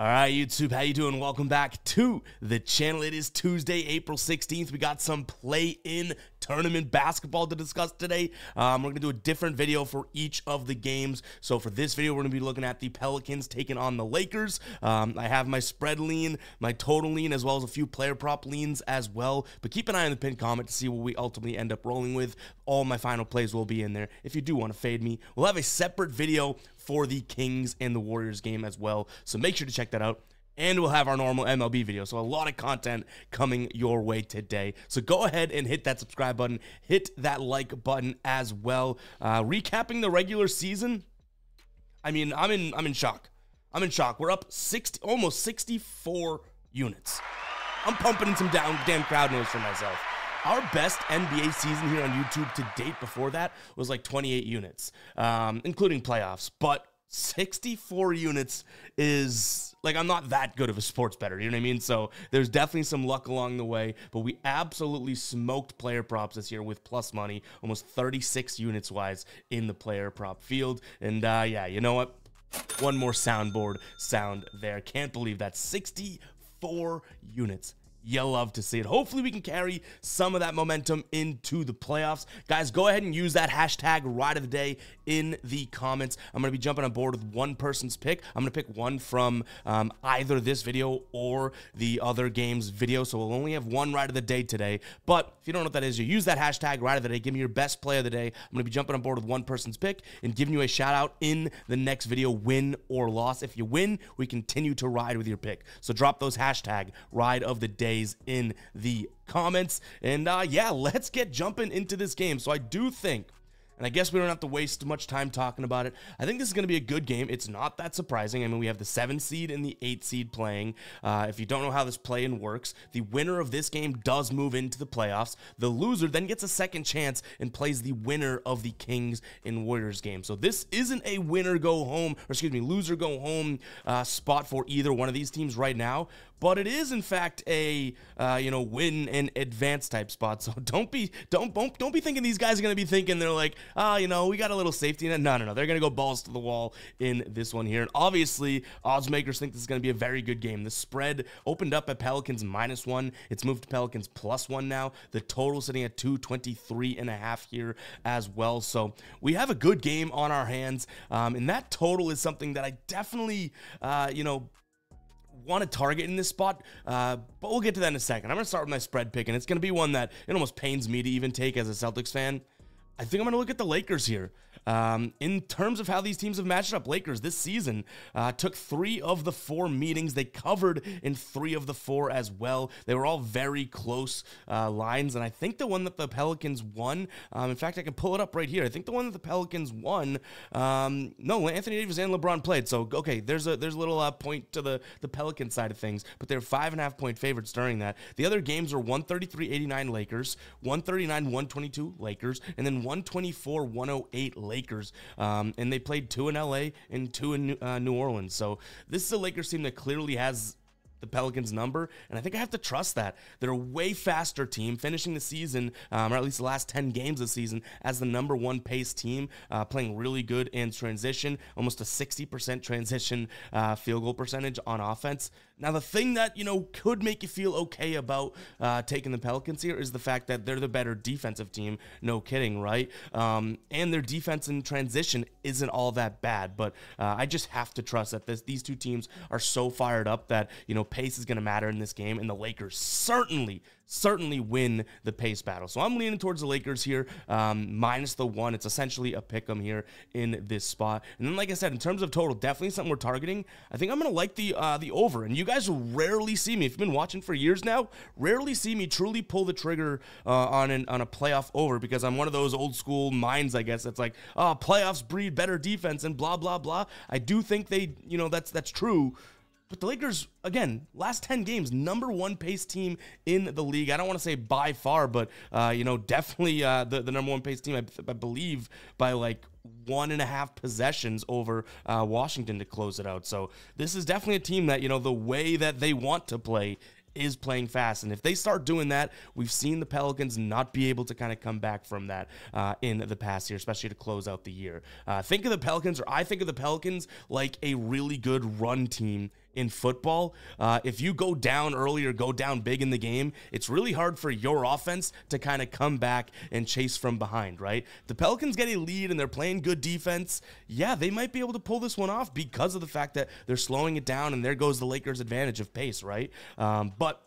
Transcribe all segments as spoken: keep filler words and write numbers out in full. All right, YouTube, how you doing? Welcome back to the channel. It is Tuesday, April sixteenth. We got some play-in tournament basketball to discuss today. Um, we're going to do a different video for each of the games. So for this video, we're going to be looking at the Pelicans taking on the Lakers. Um, I have my spread lean, my total lean, as well as a few player prop leans as well. But keep an eye on the pinned comment to see what we ultimately end up rolling with. All my final plays will be in there. If you do want to fade me, we'll have a separate video for the Kings and the Warriors game as well. So make sure to check that out. And we'll have our normal M L B video. So a lot of content coming your way today. So go ahead and hit that subscribe button. Hit that like button as well. Uh, recapping the regular season. I mean, I'm in, I'm in shock. I'm in shock. We're up sixty, almost sixty-four units. I'm pumping in some down, damn crowd noise for myself. Our best N B A season here on YouTube to date before that was like twenty-eight units, um, including playoffs. But sixty-four units is, like, I'm not that good of a sports bettor, you know what I mean? So there's definitely some luck along the way, but we absolutely smoked player props this year with plus money, almost thirty-six units wise in the player prop field. And uh, yeah, you know what? One more soundboard sound there. Can't believe that. sixty-four units. You love to see it. Hopefully we can carry some of that momentum into the playoffs. Guys, go ahead and use that hashtag ride of the day in the comments. I'm going to be jumping on board with one person's pick. I'm going to pick one from um, either this video or the other game's video. So we'll only have one ride of the day today. But if you don't know what that is, you use that hashtag ride of the day. Give me your best play of the day. I'm going to be jumping on board with one person's pick and giving you a shout out in the next video, win or loss. If you win, we continue to ride with your pick. So drop those hashtag ride of the day in the comments, and uh yeah, let's get jumping into this game. So I do think, and I guess we don't have to waste much time talking about it, I think this is going to be a good game. It's not that surprising. I mean, we have the seven seed and the eight seed playing. Uh if you don't know how this play-in works, the winner of this game does move into the playoffs. The loser then gets a second chance and plays the winner of the Kings and Warriors game. So this isn't a winner go home, or excuse me, loser go home uh spot for either one of these teams right now. But it is, in fact, a uh, you know, win and advance type spot. So don't be don't don't, don't be thinking these guys are going to be thinking they're like, ah, oh, you know, we got a little safety net. No, no, no. They're going to go balls to the wall in this one here. And obviously, odds makers think this is going to be a very good game. The spread opened up at Pelicans minus one. It's moved to Pelicans plus one now. The total sitting at two twenty-three and a half here as well. So we have a good game on our hands, um, and that total is something that I definitely, uh, you know, want to target in this spot, uh, but we'll get to that in a second. I'm going to start with my spread pick, and it's going to be one that it almost pains me to even take as a Celtics fan. I think I'm going to look at the Lakers here. Um, in terms of how these teams have matched up, Lakers this season uh, took three of the four meetings. They covered in three of the four as well. They were all very close uh, lines, and I think the one that the Pelicans won, um, in fact, I can pull it up right here. I think the one that the Pelicans won, um, no, Anthony Davis and LeBron played, so okay, there's a there's a little uh, point to the, the Pelican side of things, but they're five and a half point favorites during that. The other games were one thirty-three eighty-nine Lakers, one thirty-nine one twenty-two Lakers, and then one twenty-four one oh eight Lakers. Lakers, um, and they played two in L A and two in uh, New Orleans. So this is a Lakers team that clearly has the Pelicans number, and I think I have to trust that. They're a way faster team, finishing the season, um, or at least the last ten games of the season, as the number one pace team, uh, playing really good in transition, almost a sixty percent transition uh, field goal percentage on offense. Now, the thing that, you know, could make you feel okay about uh, taking the Pelicans here is the fact that they're the better defensive team. No kidding, right? Um, and their defense in transition isn't all that bad, but uh, I just have to trust that this, these two teams are so fired up that, you know, pace is going to matter in this game, and the Lakers certainly, certainly win the pace battle. So I'm leaning towards the Lakers here, um, minus the one. It's essentially a pick 'em here in this spot. And then, like I said, in terms of total, definitely something we're targeting. I think I'm going to like the uh, the over, and you guys will rarely see me, if you've been watching for years now, rarely see me truly pull the trigger uh, on, an, on a playoff over, because I'm one of those old school minds, I guess, that's like, oh, playoffs breed better defense and blah, blah, blah. I do think they, you know, that's that's true. But the Lakers, again, last ten games, number one pace team in the league. I don't want to say by far, but, uh, you know, definitely uh, the, the number one pace team, I, I believe, by like one and a half possessions over uh, Washington to close it out. So this is definitely a team that, you know, the way that they want to play is playing fast, and if they start doing that, we've seen the Pelicans not be able to kind of come back from that uh, in the past year, especially to close out the year. Uh, think of the Pelicans, or I think of the Pelicans like a really good run team in football. Uh, if you go down early or go down big in the game, it's really hard for your offense to kind of come back and chase from behind, right? The Pelicans get a lead and they're playing good defense. Yeah, they might be able to pull this one off because of the fact that they're slowing it down, and there goes the Lakers' advantage of pace, right? Um, but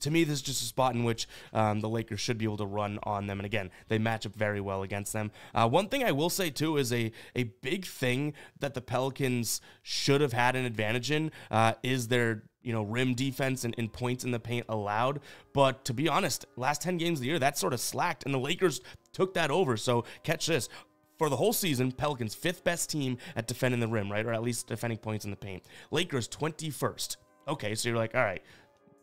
to me, this is just a spot in which um, the Lakers should be able to run on them. And again, they match up very well against them. Uh, one thing I will say, too, is a, a big thing that the Pelicans should have had an advantage in uh, is their, you know, rim defense and, and points in the paint allowed. But to be honest, last ten games of the year, that sort of slacked, and the Lakers took that over. So catch this. For the whole season, Pelicans, fifth best team at defending the rim, right? Or at least defending points in the paint. Lakers, twenty-first. Okay, so you're like, all right.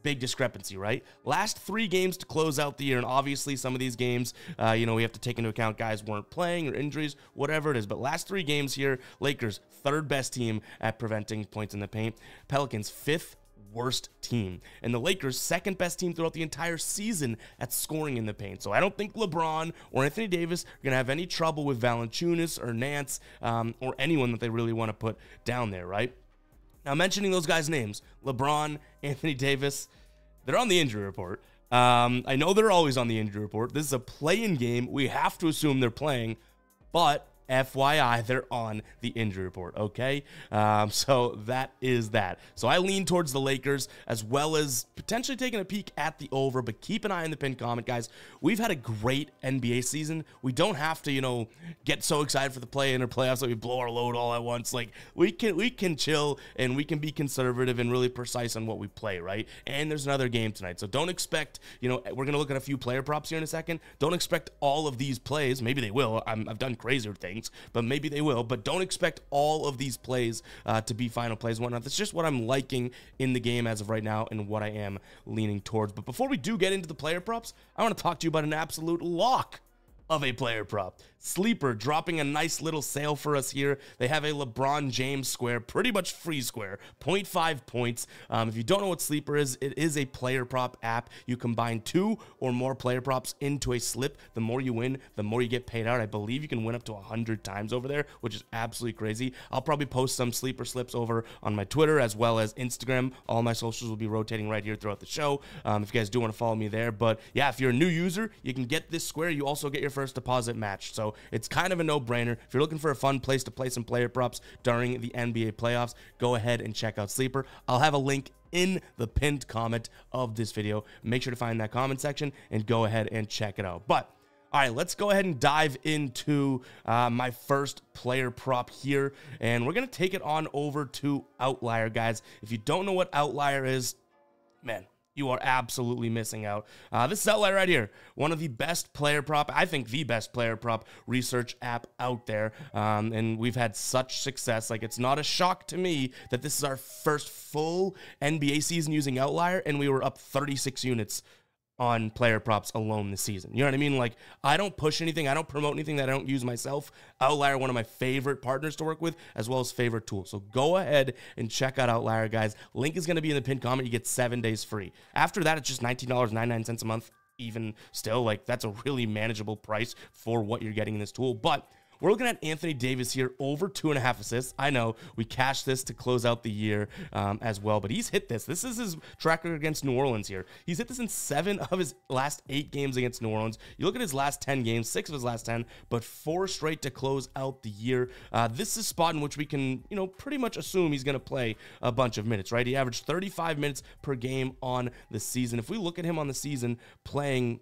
Big discrepancy, right? Last three games to close out the year, and obviously some of these games, uh, you know, we have to take into account guys weren't playing or injuries, whatever it is. But last three games here, Lakers, third best team at preventing points in the paint. Pelicans, fifth worst team. And the Lakers, second best team throughout the entire season at scoring in the paint. So I don't think LeBron or Anthony Davis are going to have any trouble with Valančiūnas or Nance um, or anyone that they really want to put down there, right? Now, mentioning those guys' names, LeBron, Anthony Davis, they're on the injury report. Um, I know they're always on the injury report. This is a play-in game. We have to assume they're playing, but F Y I, they're on the injury report, okay? Um, so that is that. So I lean towards the Lakers, as well as potentially taking a peek at the over, but keep an eye on the pinned comment, guys. We've had a great N B A season. We don't have to, you know, get so excited for the play-in or playoffs that we blow our load all at once. Like, we can we can chill, and we can be conservative and really precise on what we play, right? And there's another game tonight, so don't expect, you know, we're going to look at a few player props here in a second. Don't expect all of these plays. Maybe they will. I'm, I've done crazier things. But maybe they will. But don't expect all of these plays uh, to be final plays and whatnot. That's just what I'm liking in the game as of right now and what I am leaning towards. But before we do get into the player props, I want to talk to you about an absolute lock of a player prop. Sleeper dropping a nice little sale for us here. They have a LeBron James square, pretty much free square, zero point five points. Um, if you don't know what Sleeper is, it is a player prop app. You combine two or more player props into a slip. The more you win, the more you get paid out. I believe you can win up to one hundred times over there, which is absolutely crazy. I'll probably post some Sleeper slips over on my Twitter as well as Instagram. All my socials will be rotating right here throughout the show. Um, if you guys do want to follow me there. But yeah, if you're a new user, you can get this square. You also get your first First deposit match, so it's kind of a no-brainer. If you're looking for a fun place to play some player props during the N B A playoffs, go ahead and check out Sleeper. I'll have a link in the pinned comment of this video. Make sure to find that comment section and go ahead and check it out. But all right, let's go ahead and dive into uh, my first player prop here, and we're gonna take it on over to Outlier, guys. If you don't know what Outlier is, man, you are absolutely missing out. Uh, this is Outlier right here. One of the best player prop, I think the best player prop research app out there. Um, and we've had such success. Like, it's not a shock to me that this is our first full N B A season using Outlier, and we were up thirty-six units on player props alone this season. You know what I mean? Like, I don't push anything. I don't promote anything that I don't use myself. Outlier, one of my favorite partners to work with, as well as favorite tool. So go ahead and check out Outlier, guys. Link is going to be in the pinned comment. You get seven days free. After that, it's just nineteen ninety-nine a month. Even still, like, that's a really manageable price for what you're getting in this tool. But we're looking at Anthony Davis here, over two and a half assists. I know we cashed this to close out the year um, as well, but he's hit this. This is his track record against New Orleans here. He's hit this in seven of his last eight games against New Orleans. You look at his last ten games, six of his last ten, but four straight to close out the year. Uh, this is a spot in which we can, you know, pretty much assume he's going to play a bunch of minutes, right? He averaged thirty-five minutes per game on the season. If we look at him on the season playing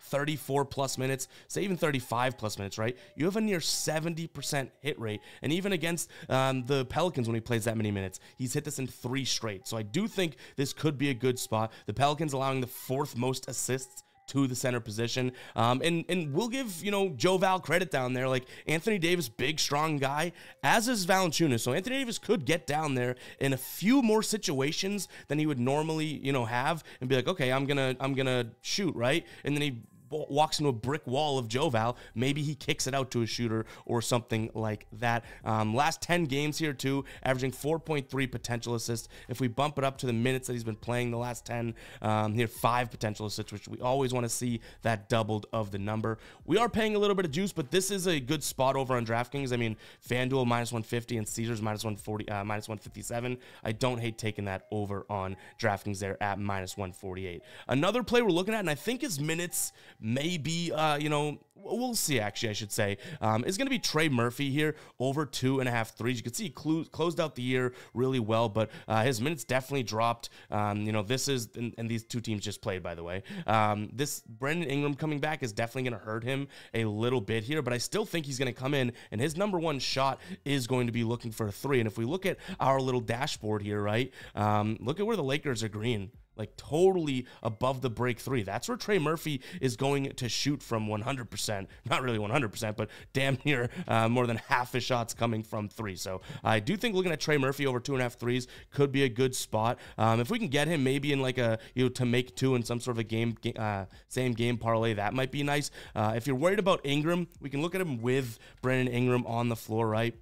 thirty-four plus minutes, say even thirty-five plus minutes, right? You have a near seventy percent hit rate. And even against um, the Pelicans, when he plays that many minutes, he's hit this in three straight. So I do think this could be a good spot. The Pelicans allowing the fourth most assists to the center position. Um, and, and we'll give, you know, Jo Val credit down there. Like, Anthony Davis, big, strong guy, as is Valančiūnas. So Anthony Davis could get down there in a few more situations than he would normally, you know, have and be like, okay, I'm gonna, I'm gonna shoot, right? And then he walks into a brick wall of Jo Val, maybe he kicks it out to a shooter or something like that. Um, last ten games here too, averaging four point three potential assists. If we bump it up to the minutes that he's been playing the last ten, um, here five potential assists, which we always want to see that doubled of the number. We are paying a little bit of juice, but this is a good spot over on DraftKings. I mean, FanDuel minus one fifty and Caesars minus one forty, uh, minus one fifty-seven. I don't hate taking that over on DraftKings there at minus one forty-eight. Another play we're looking at, and I think his minutes may be, uh, you know, we'll see, actually, I should say, um, is going to be Trey Murphy here, over two and a half threes. You can see he cl closed out the year really well, but uh, his minutes definitely dropped. Um, you know, this is, and, and these two teams just played, by the way. Um, this Brandon Ingram coming back is definitely going to hurt him a little bit here, but I still think he's going to come in, and his number one shot is going to be looking for a three. And if we look at our little dashboard here, right, um, look at where the Lakers are green. Like totally above the break three. That's where Trey Murphy is going to shoot from one hundred percent. Not really one hundred percent, but damn near uh, more than half his shots coming from three. So I do think looking at Trey Murphy over two and a half threes could be a good spot. Um, if we can get him maybe in like a, you know, to make two in some sort of a game, uh, same game parlay, that might be nice. Uh, if you're worried about Ingram, we can look at him with Brandon Ingram on the floor, right?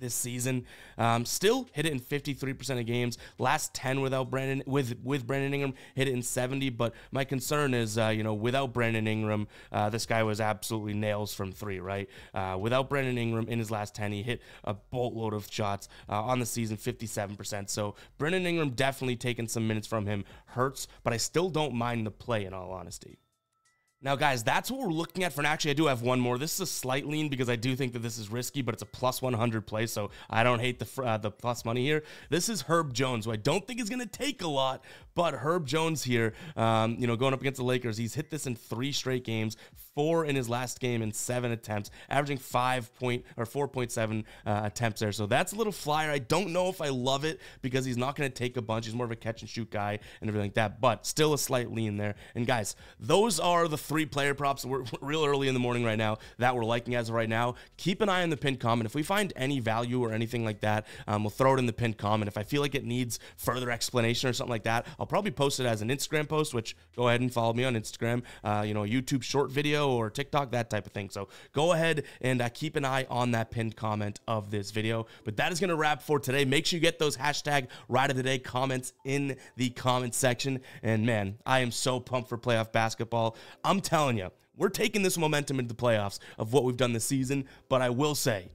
This season, um, still hit it in fifty-three percent of games. Last ten without Brandon, with with Brandon Ingram, hit it in seventy. But my concern is, uh, you know, without Brandon Ingram, uh, this guy was absolutely nails from three, right? Uh, without Brandon Ingram in his last ten, he hit a boatload of shots uh, on the season, fifty-seven percent. So Brandon Ingram definitely taking some minutes from him hurts, but I still don't mind the play in all honesty. Now, guys, that's what we're looking at for now. Actually, I do have one more. This is a slight lean because I do think that this is risky, but it's a plus one hundred play, so I don't hate the uh, the plus money here. This is Herb Jones, who I don't think is going to take a lot, but Herb Jones here, um, you know, going up against the Lakers, he's hit this in three straight games, four in his last game in seven attempts, averaging five point or four point seven uh, attempts there. So that's a little flyer. I don't know if I love it because he's not going to take a bunch. He's more of a catch-and-shoot guy and everything like that, but still a slight lean there. And, guys, those are the three Three player props. We're real early in the morning right now that we're liking as of right now. Keep an eye on the pinned comment. If we find any value or anything like that, um, we'll throw it in the pinned comment. If I feel like it needs further explanation or something like that, I'll probably post it as an Instagram post, which go ahead and follow me on Instagram, uh, you know, YouTube short video or TikTok, that type of thing. So go ahead and uh, keep an eye on that pinned comment of this video. But that is going to wrap for today. Make sure you get those hashtag Ride of the Day comments in the comment section. And man, I am so pumped for playoff basketball. I'm telling you, we're taking this momentum into the playoffs of what we've done this season, but I will say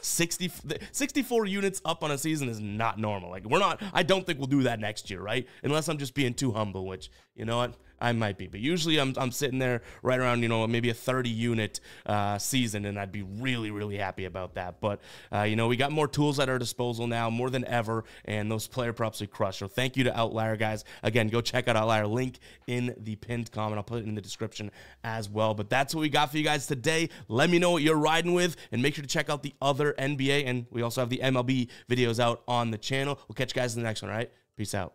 sixty, sixty-four units up on a season is not normal. Like we're not, I don't think we'll do that next year, right? Unless I'm just being too humble, which you know what? I might be, but usually I'm, I'm sitting there right around, you know, maybe a thirty unit uh, season, and I'd be really, really happy about that. But, uh, you know, we got more tools at our disposal now more than ever, and those player props we crush. So thank you to Outlier, guys. Again, go check out Outlier. Link in the pinned comment. I'll put it in the description as well. But that's what we got for you guys today. Let me know what you're riding with, and make sure to check out the other N B A, and we also have the M L B videos out on the channel. We'll catch you guys in the next one, all right? Peace out.